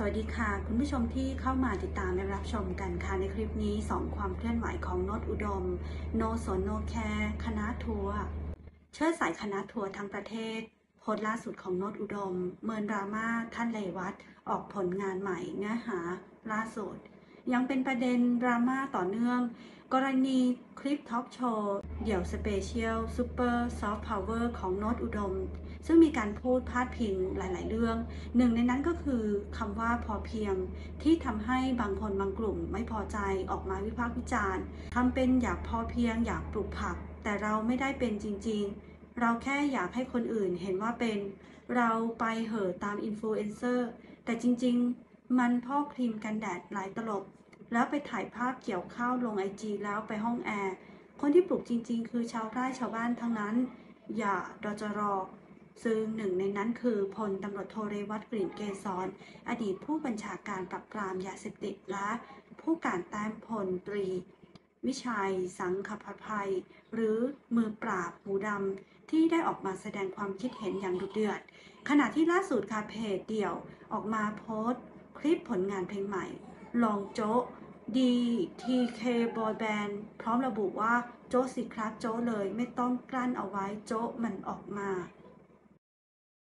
สวัสดีค่ะคุณผู้ชมที่เข้ามาติดตามและรับชมกันค่ะในคลิปนี้2ความเคลื่อนไหวของโน๊ตอุดมโนสนโนแคร์คณะทัวร์เชื้อสายคณะทัวร์ทั้งประเทศโพสต์ล่าสุดของโน๊ตอุดมเมินดราม่าท่านเลวัตออกผลงานใหม่เนื้อหาล่าสุดยังเป็นประเด็นดราม่าต่อเนื่องกรณีคลิปท็อกโชว์เดี่ยวสเปเชียลซูเปอร์ซอฟต์พาวเวอร์ของโน๊ตอุดมซึ่งมีการพูดพาดพิงหลายๆเรื่องหนึ่งในนั้นก็คือคำว่าพอเพียงที่ทำให้บางคนบางกลุ่มไม่พอใจออกมาวิพากษ์วิจารณ์ทำเป็นอยากพอเพียงอยากปลูกผักแต่เราไม่ได้เป็นจริงๆเราแค่อยากให้คนอื่นเห็นว่าเป็นเราไปเห่อตามอินฟลูเอนเซอร์แต่จริงๆมันพอกครีมกันแดดหลายตลบแล้วไปถ่ายภาพเกี่ยวข้าวลง IG แล้วไปห้องแอร์คนที่ปลูกจริงๆคือชาวไร่ชาวบ้านทั้งนั้นอย่าดจรซึ่งหนึ่งในนั้นคือพลตำรวจโทเรวัตกลิ่นเกษรอดีตผู้บัญชาการปราบปรามยาเสพติดและผู้การแต้มพลตรีวิชัยสังขปภัยหรือมือปราบหมูดำที่ได้ออกมาแสดงความคิดเห็นอย่างดุเดือดขณะที่ล่าสุดค่ะเพจเดี่ยวออกมาโพสต์คลิปผลงานเพลงใหม่ลองโจ๊ะ DTK Boy Band พร้อมระบุว่าโจ๊ะสิครับโจ๊ะเลยไม่ต้องกลั้นเอาไว้โจ๊ะมันออกมา